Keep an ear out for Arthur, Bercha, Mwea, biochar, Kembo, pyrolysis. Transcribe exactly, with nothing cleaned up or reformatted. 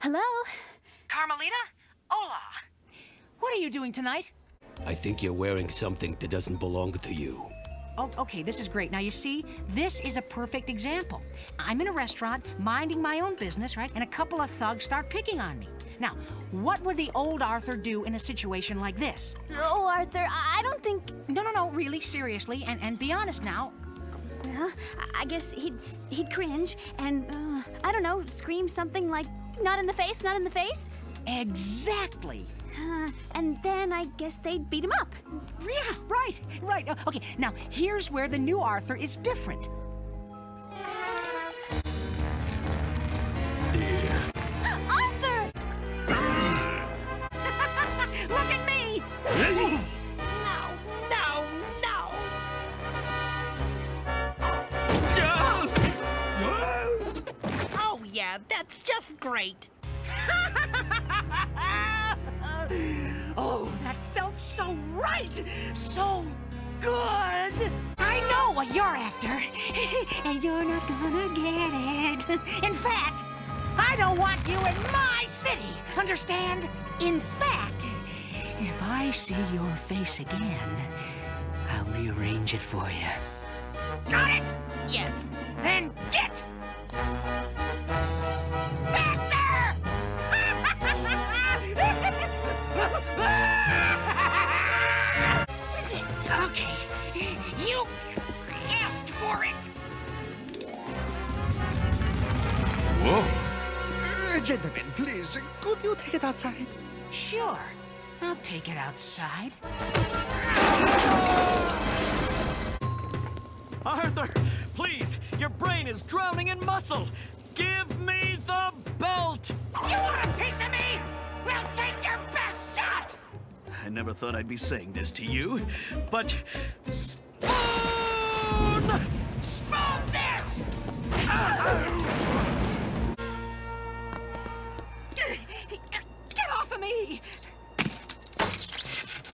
Hello? Carmelita? Hola! What are you doing tonight? I think you're wearing something that doesn't belong to you. Oh, okay, this is great. Now, you see, this is a perfect example. I'm in a restaurant, minding my own business, right? And a couple of thugs start picking on me. Now, what would the old Arthur do in a situation like this? Oh, Arthur, I don't think... No, no, no, really, seriously, and, and be honest now. Well, I guess he'd, he'd cringe and, uh, I don't know, scream something like, "Not in the face, not in the face." Exactly. Uh, and then I guess they'd beat him up. Yeah, right, right. Okay, now here's where the new Arthur is different. Yeah. Arthur! Look at me! No, no, no! Oh yeah, that's just great. Oh, that felt so right! So good! I know what you're after, and you're not gonna get it. In fact, I don't want you in my city, understand? In fact, if I see your face again, I'll rearrange it for you. Got it? Yes. Then get! Okay, you asked for it! Whoa! Uh, gentlemen, please, could you take it outside? Sure, I'll take it outside. Arthur, please, your brain is drowning in muscle! Give me the belt! You want a piece of me? We'll take your best shot! I never thought I'd be saying this to you, but...